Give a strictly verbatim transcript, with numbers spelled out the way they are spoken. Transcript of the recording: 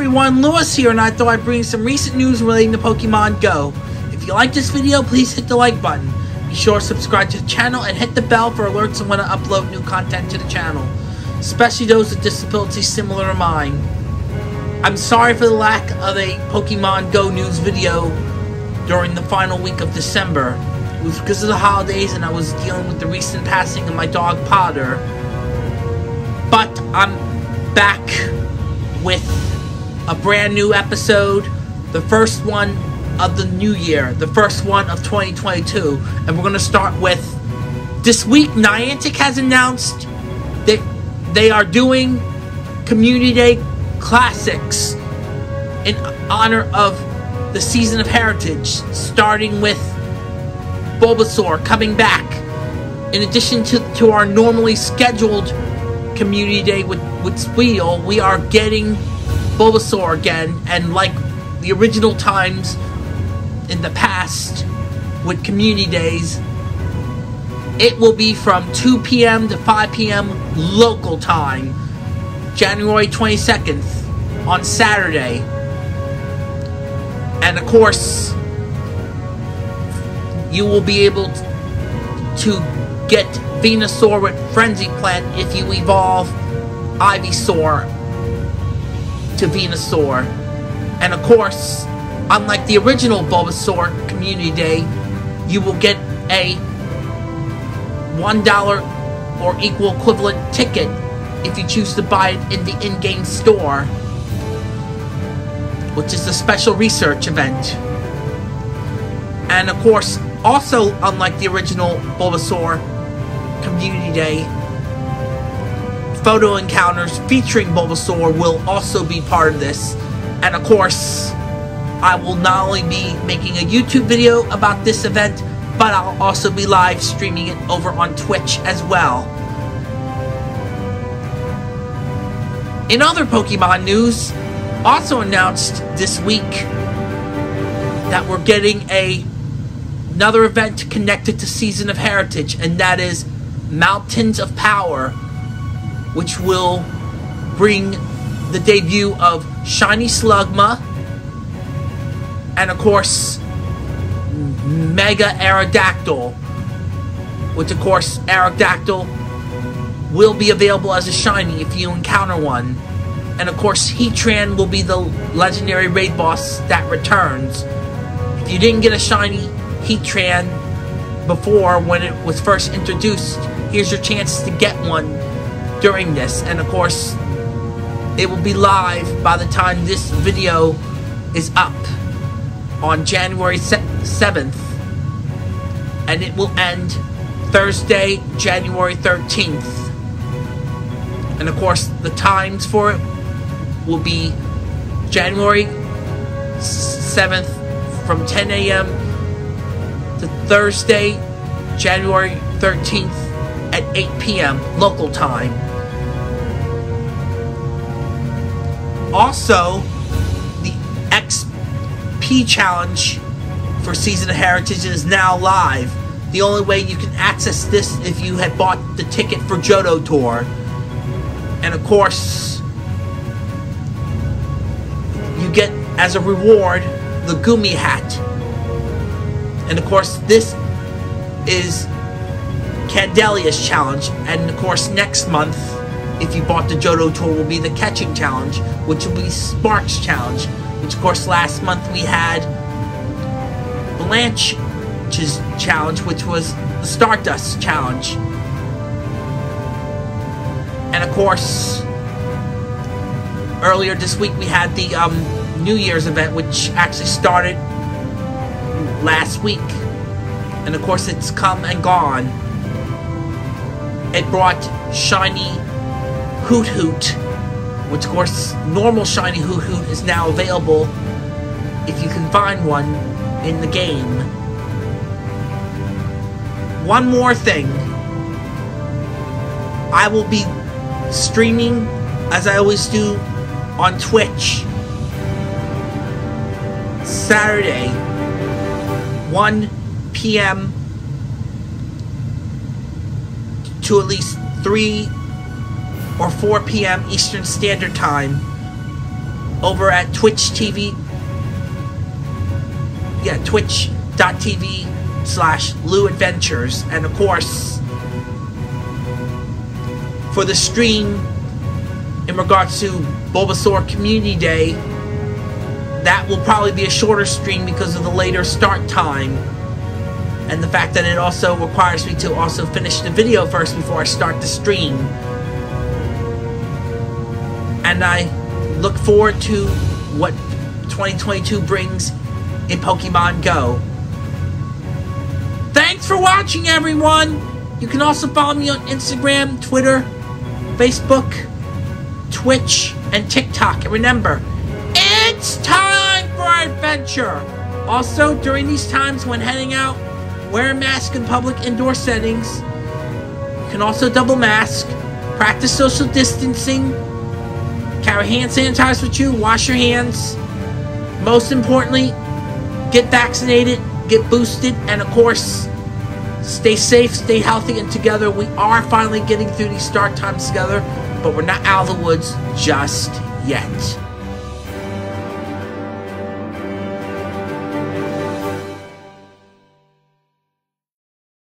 everyone, Lewis here, and I thought I'd bring some recent news relating to Pokemon Go. If you like this video, please hit the like button. Be sure to subscribe to the channel and hit the bell for alerts on when I upload new content to the channel, especially those with disabilities similar to mine. I'm sorry for the lack of a Pokemon Go news video during the final week of December. It was because of the holidays and I was dealing with the recent passing of my dog Potter. But I'm back with a brand new episode, the first one of the new year, the first one of twenty twenty-two, and we're going to start with this week. Niantic has announced that they are doing Community Day Classics in honor of the Season of Heritage, starting with Bulbasaur coming back, in addition to, to our normally scheduled Community Day with, with Sweetle. We are getting Bulbasaur again, and like the original times in the past with Community Days, it will be from two p m to five p m local time, January twenty-second, on Saturday. And of course, you will be able to get Venusaur with Frenzy Plant if you evolve Ivysaur to Venusaur. And of course, unlike the original Bulbasaur Community Day, you will get a one dollar or equal equivalent ticket if you choose to buy it in the in-game store, which is a special research event. And of course, also unlike the original Bulbasaur Community Day, photo encounters featuring Bulbasaur will also be part of this. And of course, I will not only be making a YouTube video about this event, but I'll also be live streaming it over on Twitch as well. In other Pokemon news, also announced this week that we're getting a another event connected to Season of Heritage, and that is Mountains of Power, which will bring the debut of Shiny Slugma and of course Mega Aerodactyl, which of course Aerodactyl will be available as a Shiny if you encounter one. And of course Heatran will be the legendary raid boss that returns. If you didn't get a Shiny Heatran before when it was first introduced, here's your chance to get one during this. And of course, it will be live by the time this video is up on January seventh, and it will end Thursday, January thirteenth. And of course, the times for it will be January seventh from ten a m to Thursday, January thirteenth at eight p m local time. Also, the X P challenge for Season of Heritage is now live. The only way you can access this if you had bought the ticket for Johto Tour. And of course, you get as a reward the Gumi Hat. And of course, this is Candelia's Challenge. And of course, next month, if you bought the Johto Tour, will be the Catching Challenge, which will be Sparks Challenge, which of course last month we had Blanche's Challenge, which was the Stardust Challenge. And of course, earlier this week we had the um, New Year's event, which actually started last week. And of course, it's come and gone. It brought Shiny Hoot Hoot, which of course normal Shiny Hoot Hoot is now available if you can find one in the game. One more thing, I will be streaming as I always do on Twitch Saturday one p m to at least three or four p m Eastern Standard Time over at Twitch T V. Yeah, twitch.tv slash louadventures. And of course, for the stream in regards to Bulbasaur Community Day, that will probably be a shorter stream because of the later start time. And the fact that it also requires me to also finish the video first before I start the stream. And I look forward to what twenty twenty-two brings in Pokemon Go. Thanks for watching, everyone! You can also follow me on Instagram, Twitter, Facebook, Twitch, and TikTok. And remember, it's time for adventure! Also, during these times when heading out, wear a mask in public indoor settings. You can also double mask. Practice social distancing. Carry hand sanitizer with you. Wash your hands. Most importantly, get vaccinated. Get boosted. And of course, stay safe, stay healthy, and together. We are finally getting through these start times together, but we're not out of the woods just yet.